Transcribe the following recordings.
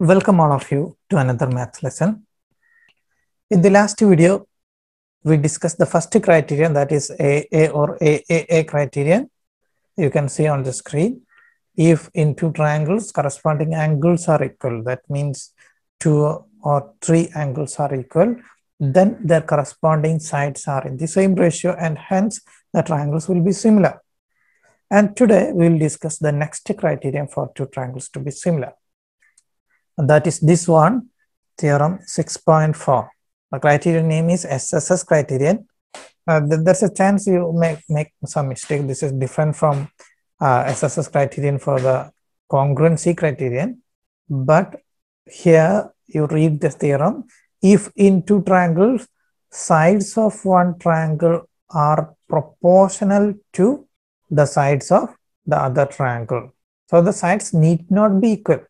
Welcome all of you to another math lesson. In the last video, we discussed the first criterion, that is AA or AAA criterion. You can see on the screen, if in two triangles corresponding angles are equal, that means two or three angles are equal, then their corresponding sides are in the same ratio and hence the triangles will be similar. And today we will discuss the next criterion for two triangles to be similar. And that is this one, theorem 6.4. The criterion name is SSS criterion. There's a chance you may make some mistake. This is different from SSS criterion for the congruency criterion. But here you read this theorem. If in two triangles, sides of one triangle are proportional to the sides of the other triangle. So the sides need not be equal.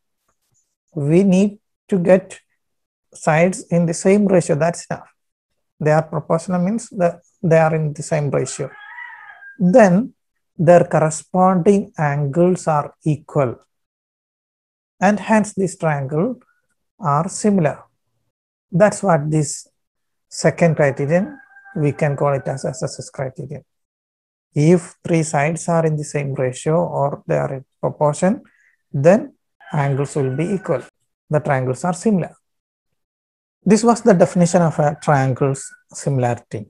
We need to get sides in the same ratio, that's enough. They are proportional means that they are in the same ratio. Then their corresponding angles are equal. And hence this triangle are similar. That's what this second criterion, we can call it as SSS criterion. If three sides are in the same ratio or they are in proportion, then angles will be equal. The triangles are similar. This was the definition of a triangle's similarity.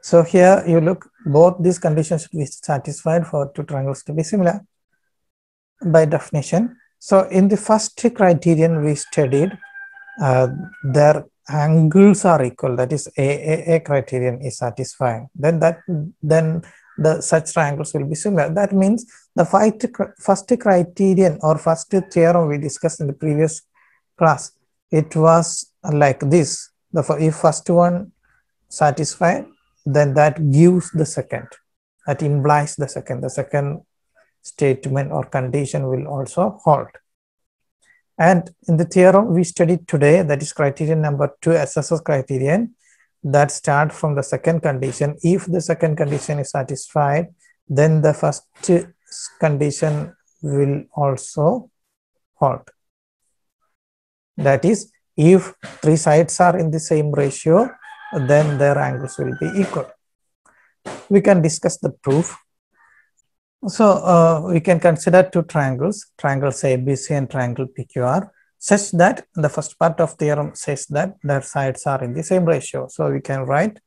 So here you look, both these conditions should be satisfied for two triangles to be similar by definition. So in the first criterion we studied, their angles are equal, that is AAA criterion is satisfying. Then such triangles will be similar. That means the first criterion or first theorem we discussed in the previous class, it was like this. If first one satisfied, then that gives the second. That implies the second. The second statement or condition will also hold. And in the theorem we studied today, that is criterion number 2, SSS criterion, that start from the second condition. If the second condition is satisfied, then the first condition will also hold. That is, if three sides are in the same ratio, then their angles will be equal. We can discuss the proof. So we can consider two triangles, triangles ABC and triangle PQR, such that the first part of theorem says that their sides are in the same ratio. So we can write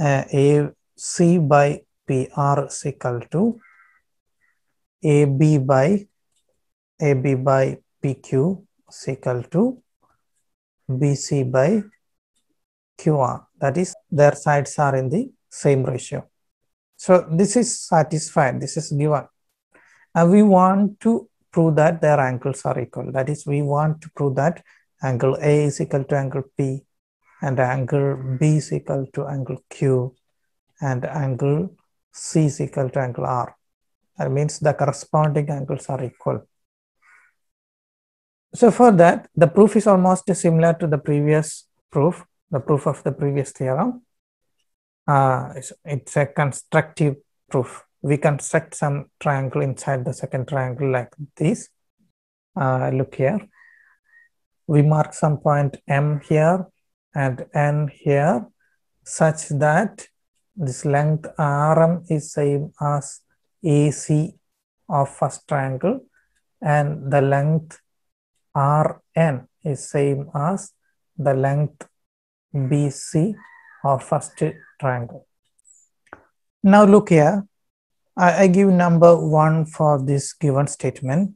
AC by PR is equal to AB by PQ is equal to BC by QR. That is, their sides are in the same ratio. So this is satisfied, this is given. And we want to prove that their angles are equal. That is, we want to prove that angle A is equal to angle P, and angle B is equal to angle Q, and angle C is equal to angle R. That means the corresponding angles are equal. So for that, the proof is almost similar to the previous proof, the proof of the previous theorem. It's a constructive proof. We construct some triangle inside the second triangle like this. Look here. We mark some point M here and N here, such that this length RM is same as AC of first triangle, and the length RN is same as the length BC of first triangle. Now look here. I give number 1 for this given statement,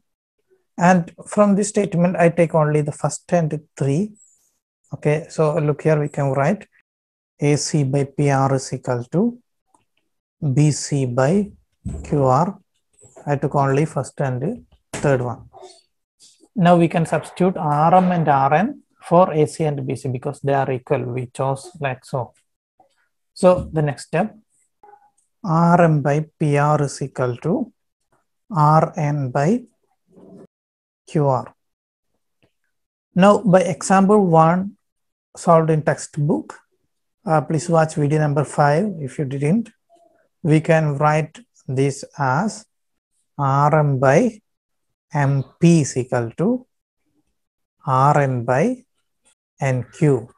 and from this statement I take only the first and 3. Okay, so look here, we can write AC by PR is equal to BC by QR. I took only first and third one. Now we can substitute RM and RN for AC and BC because they are equal. We chose like so. So the next step, RM by PR is equal to RN by QR. Now by example 1 solved in textbook, please watch video number 5 if you didn't. We can write this as RM by MP is equal to Rn by Nq.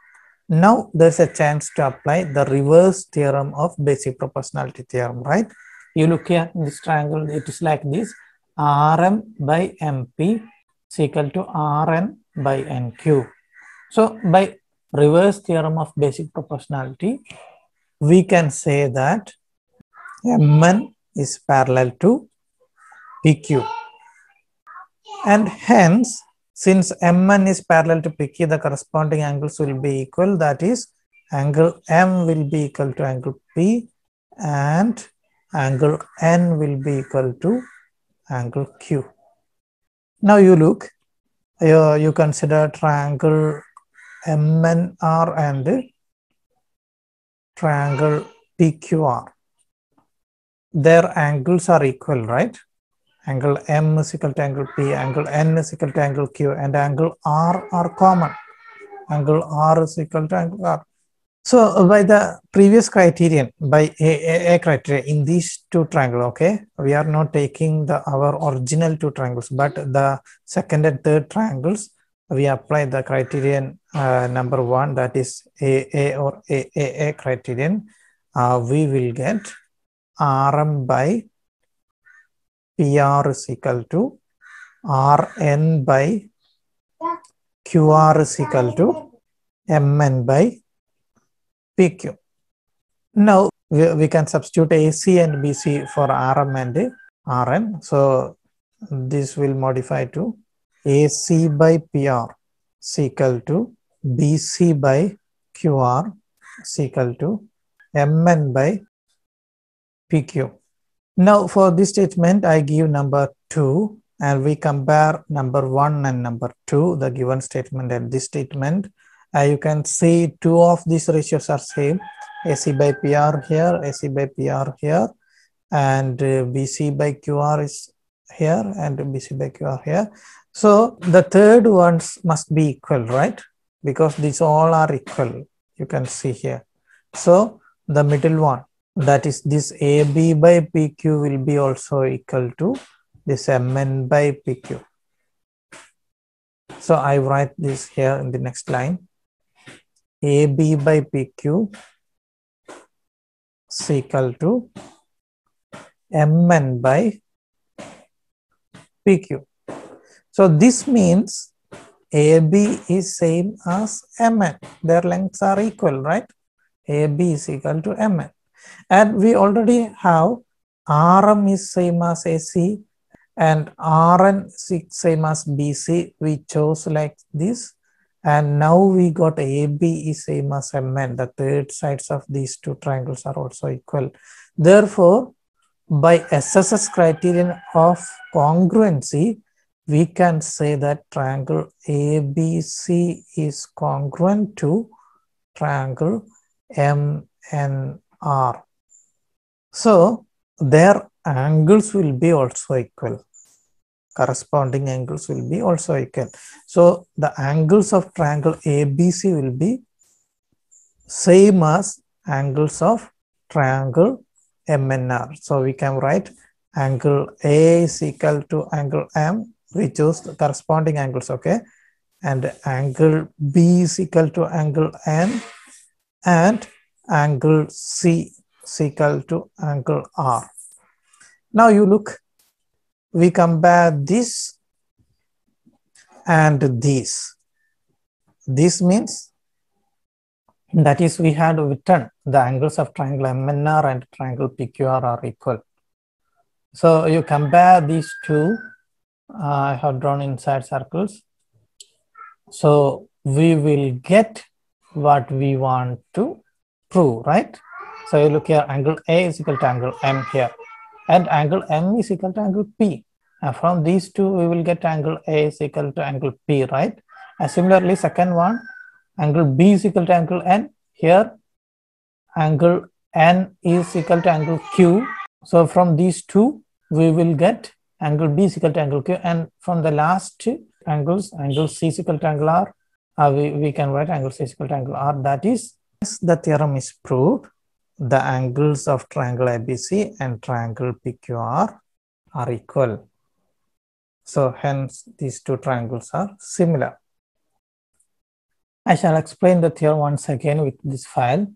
Now there's a chance to apply the reverse theorem of basic proportionality theorem, right? You look here in this triangle, it is like this: Rm by Mp is equal to Rn by Nq. So by reverse theorem of basic proportionality, we can say that Mn is parallel to PQ, and hence, since Mn is parallel to PQ, the corresponding angles will be equal, that is, angle M will be equal to angle P and angle N will be equal to angle Q. Now you look, you consider triangle MNR and triangle PQR. Their angles are equal, right? Angle M is equal to angle P, angle N is equal to angle Q, and angle R are common. Angle R is equal to angle R. So by the previous criterion, by a criteria in these two triangles, okay, we are not taking our original two triangles, but the second and third triangles, we apply the criterion number 1, that is AA or AAA criterion. We will get Rm by PR is equal to Rn by QR is equal to Mn by PQ. Now we can substitute AC and BC for Rm and Rn. So this will modify to AC by PR is equal to BC by QR is equal to Mn by PQ. Now for this statement, I give number 2 and we compare number 1 and number 2, the given statement and this statement. You can see two of these ratios are same, AC by PR here, AC by PR here, and BC by QR is here and BC by QR here. So the third ones must be equal, right? Because these all are equal, you can see here. So the middle one, that is this AB by PQ will be also equal to this MN by PQ. So I write this here in the next line. AB by PQ is equal to MN by PQ. So this means AB is same as MN. Their lengths are equal, right? AB is equal to MN. And we already have Rm is same as AC and Rn is same as BC. We chose like this, and now we got AB is same as Mn. The third sides of these two triangles are also equal. Therefore, by SSS criterion of congruency, we can say that triangle ABC is congruent to triangle MN. R. So their angles will be also equal, corresponding angles will be also equal. So the angles of triangle ABC will be same as angles of triangle MNR. So we can write angle A is equal to angle M, we choose the corresponding angles, okay, and angle B is equal to angle N, and angle C is equal to angle R. Now you look, we compare this and this. This means, that is, we had written the angles of triangle MNR and triangle PQR are equal. So you compare these two, I have drawn inside circles. So we will get what we want to prove, right? So you look here, angle A is equal to angle M here, and angle M is equal to angle P. And from these two, we will get angle A is equal to angle P, right? And similarly, second one, angle B is equal to angle N. Here, angle N is equal to angle Q. So from these two, we will get angle B is equal to angle Q. And from the last two angles, angle C is equal to angle R. We can write angle C is equal to angle R. That is, the theorem is proved. The angles of triangle ABC and triangle PQR are equal. So hence these two triangles are similar. I shall explain the theorem once again with this file.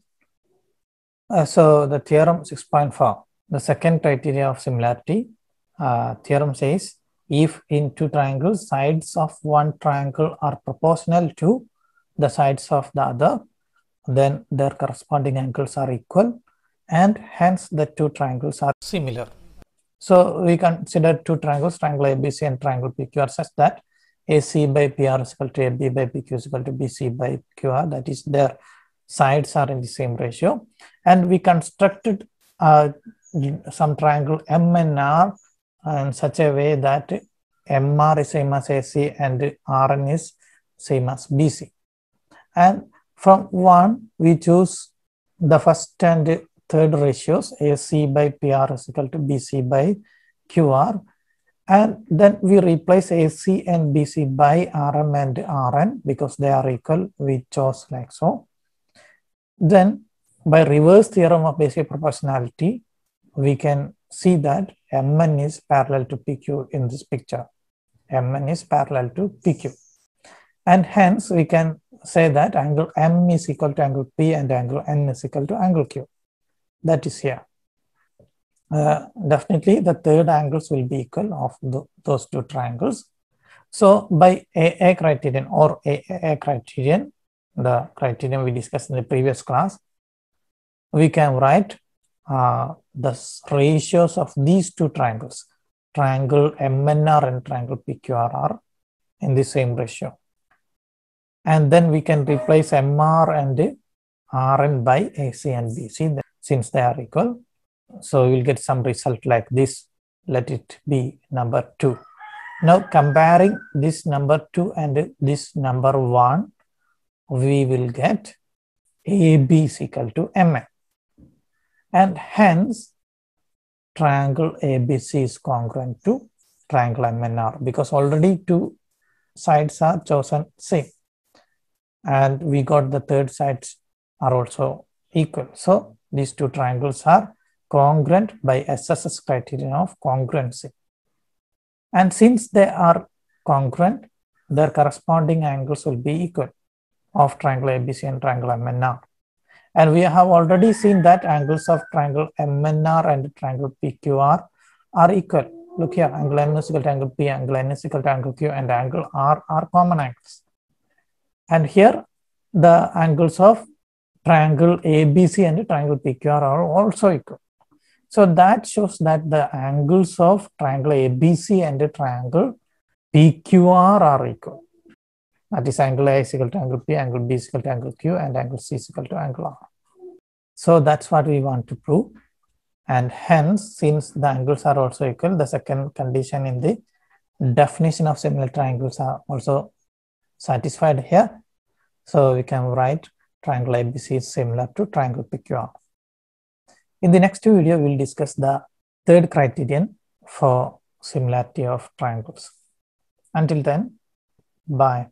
So the theorem 6.4, the second criteria of similarity, theorem says, if in two triangles sides of one triangle are proportional to the sides of the other, then their corresponding angles are equal and hence the two triangles are similar. So we consider two triangles, triangle ABC and triangle PQR, such that AC by PR is equal to AB by PQ is equal to BC by QR, that is their sides are in the same ratio. And we constructed some triangle M and R in such a way that MR is same as AC and RN is same as BC. And from 1 we choose the first and third ratios, AC by PR is equal to BC by QR, and then we replace AC and BC by RM and RN because they are equal. We chose like so. Then by reverse theorem of basic proportionality, we can see that MN is parallel to PQ in this picture. MN is parallel to PQ, and hence we can say that angle M is equal to angle P and angle N is equal to angle Q. That is here. Definitely the third angles will be equal of those two triangles. So by AA criterion or AAA criterion, the criterion we discussed in the previous class, we can write the ratios of these two triangles, triangle MNR and triangle PQR, are in the same ratio. And then we can replace MR and RN by AC and BC since they are equal. So we'll get some result like this. Let it be number 2. Now comparing this number 2 and this number 1, we will get AB is equal to MN. And hence triangle ABC is congruent to triangle MNR because already two sides are chosen same. And we got the third sides are also equal. So these two triangles are congruent by SSS criterion of congruency. And since they are congruent, their corresponding angles will be equal of triangle ABC and triangle MNR. And we have already seen that angles of triangle MNR and triangle PQR are equal. Look here, angle M is equal to angle P, angle N is equal to angle Q, and angle R are common angles. And here the angles of triangle ABC and triangle PQR are also equal. So that shows that the angles of triangle ABC and triangle PQR are equal. That is, angle A is equal to angle P, angle B is equal to angle Q, and angle C is equal to angle R. So that's what we want to prove. And hence, since the angles are also equal, the second condition in the definition of similar triangles are also satisfied here. So we can write triangle ABC is similar to triangle PQR. In the next video, we will discuss the third criterion for similarity of triangles. Until then, bye.